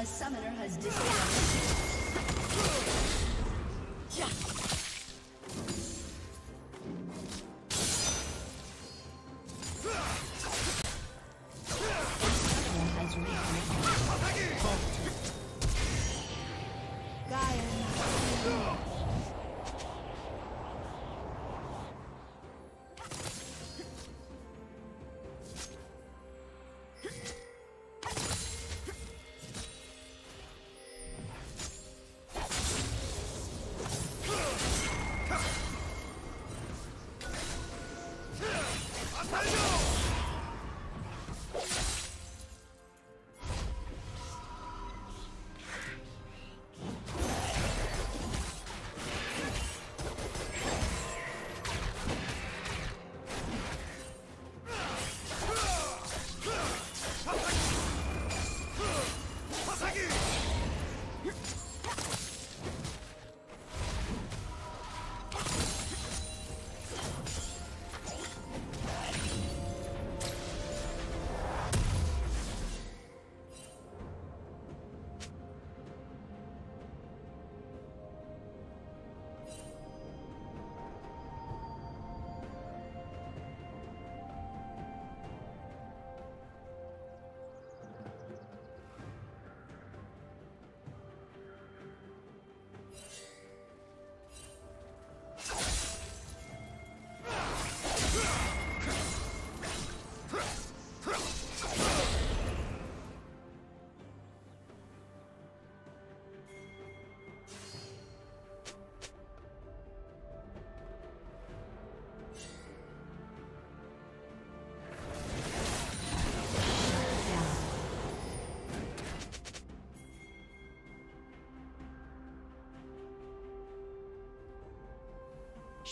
A summoner has disconnected.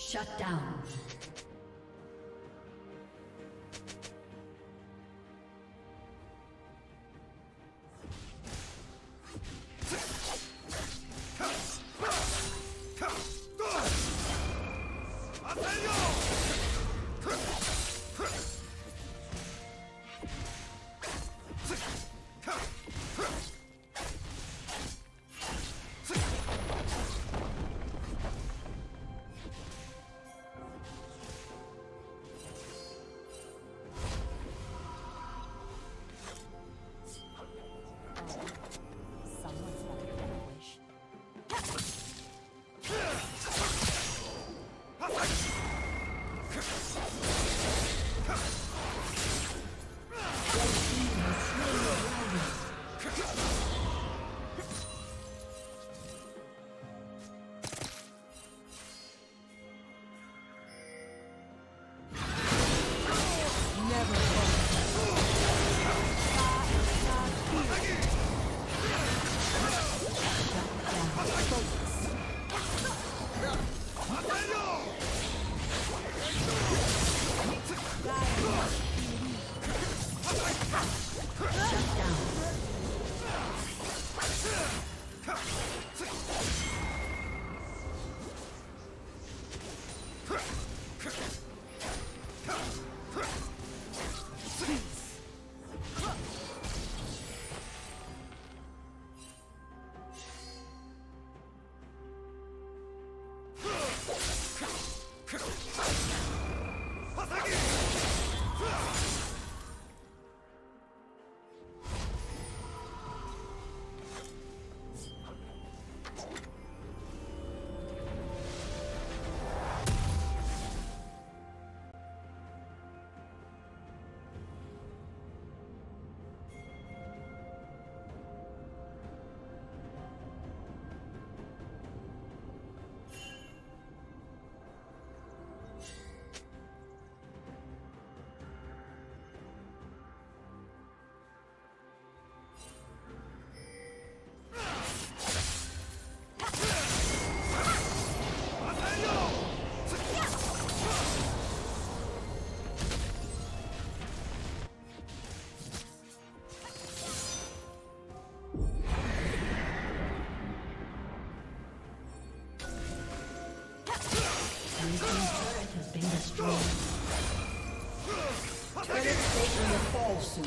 Shut down. soon.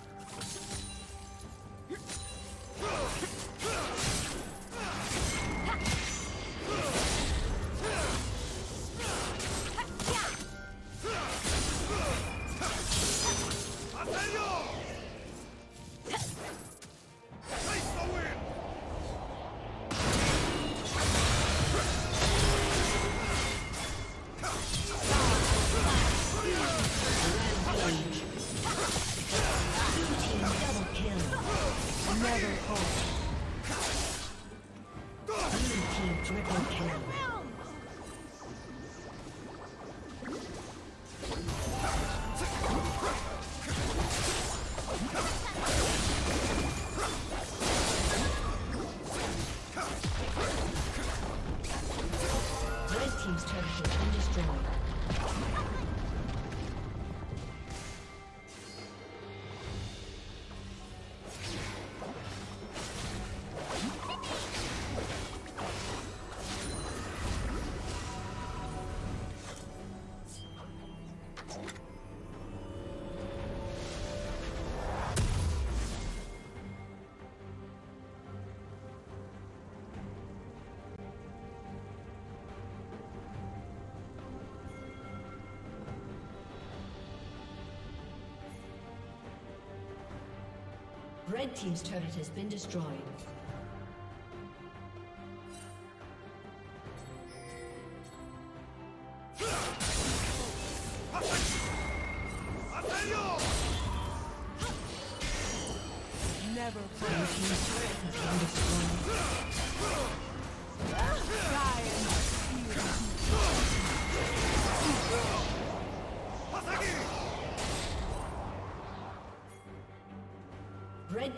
Red Team's turret has been destroyed. Red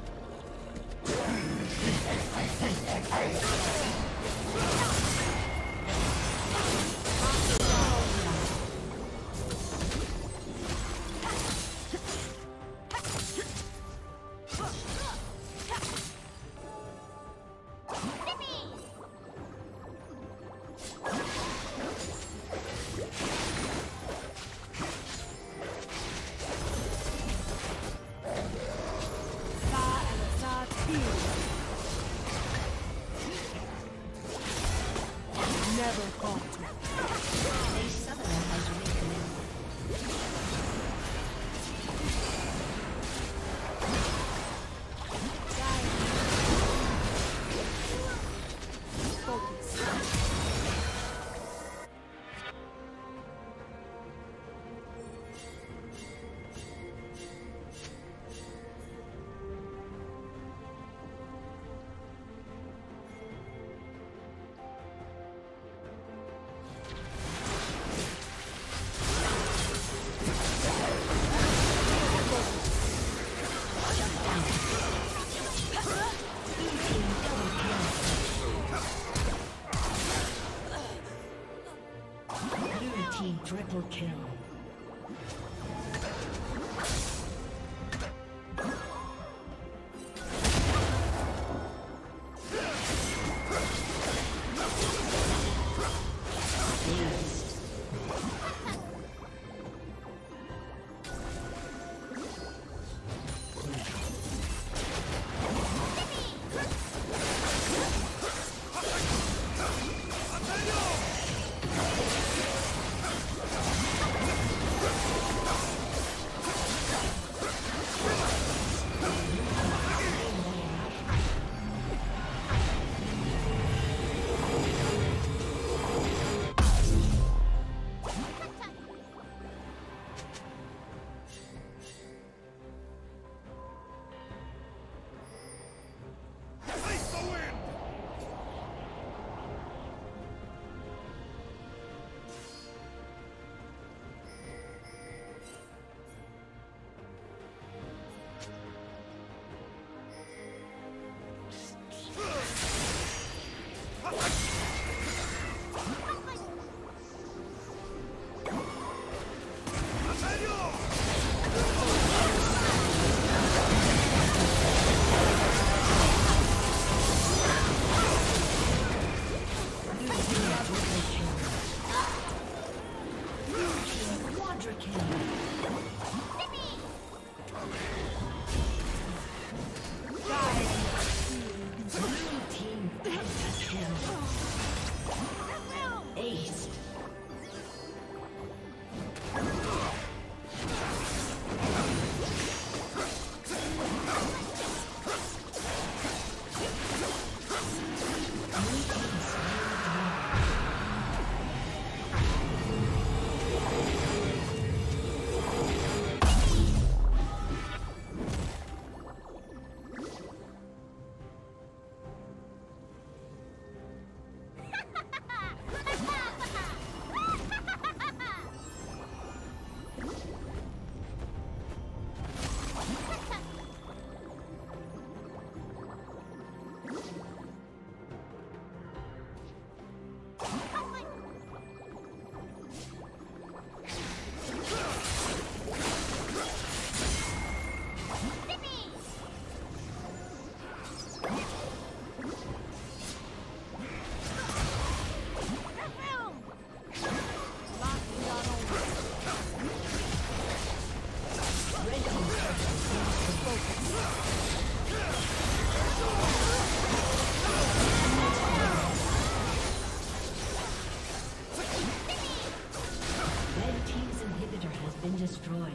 Triple kill. A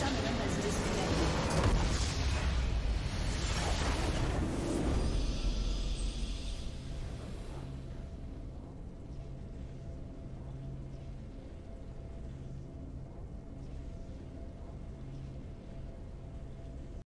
summoner